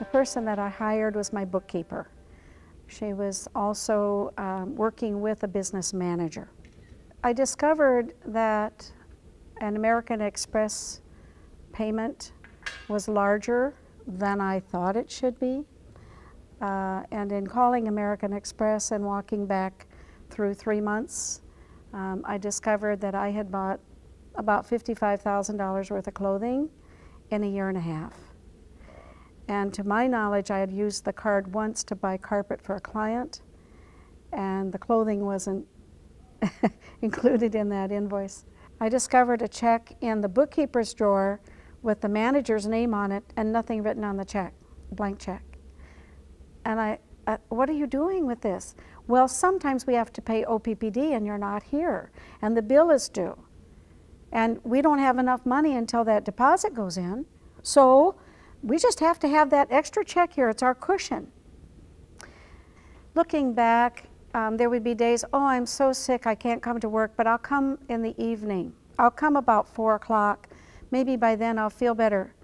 The person that I hired was my bookkeeper. She was also working with a business manager. I discovered that an American Express payment was larger than I thought it should be. And in calling American Express and walking back through 3 months, I discovered that I had bought about $55,000 worth of clothing in a year and a half. And to my knowledge, I had used the card once to buy carpet for a client, and the clothing wasn't included in that invoice. I discovered a check in the bookkeeper's drawer with the manager's name on it and nothing written on the check, blank check. And I what are you doing with this? Well, sometimes we have to pay OPPD and you're not here, and the bill is due. And we don't have enough money until that deposit goes in. So we just have to have that extra check here. It's our cushion. Looking back, there would be days, oh, I'm so sick, I can't come to work, but I'll come in the evening. I'll come about 4 o'clock. Maybe by then I'll feel better.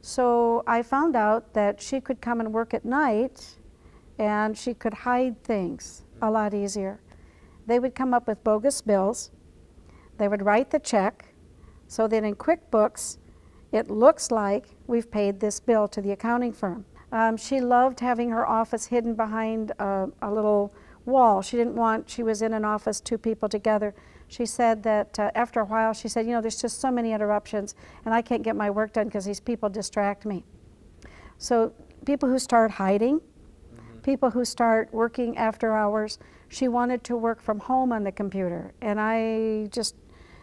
So I found out that she could come and work at night, and she could hide things a lot easier. They would come up with bogus bills. They would write the check, so that in QuickBooks, it looks like we've paid this bill to the accounting firm. She loved having her office hidden behind a little wall. She didn't want, she was in an office, two people together. She said that after a while, she said, you know, there's just so many interruptions and I can't get my work done because these people distract me. So people who start hiding, people who start working after hours, she wanted to work from home on the computer. And I just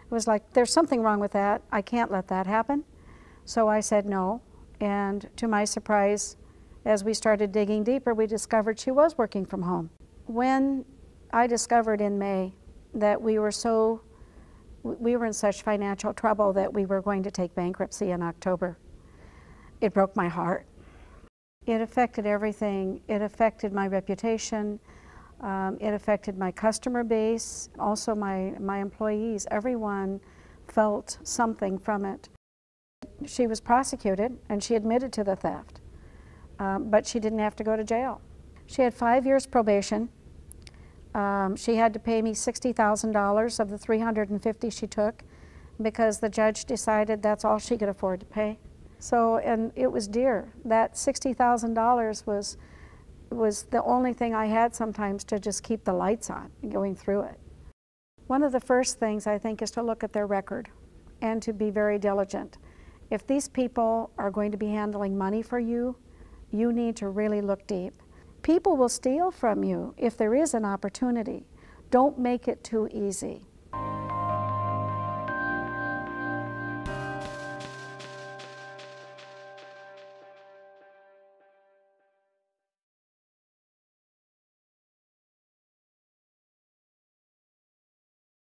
was like, there's something wrong with that. I can't let that happen. So I said no. And to my surprise, as we started digging deeper, we discovered she was working from home. When I discovered in May that we were in such financial trouble that we were going to take bankruptcy in October, it broke my heart. It affected everything. It affected my reputation. It affected my customer base, also my employees. Everyone felt something from it. She was prosecuted and she admitted to the theft, but she didn't have to go to jail. She had 5 years probation. She had to pay me $60,000 of the $350 she took because the judge decided that's all she could afford to pay. So, and it was dear. That $60,000 was the only thing I had sometimes to just keep the lights on going through it. One of the first things I think is to look at their record and to be very diligent. If these people are going to be handling money for you, you need to really look deep. People will steal from you if there is an opportunity. Don't make it too easy.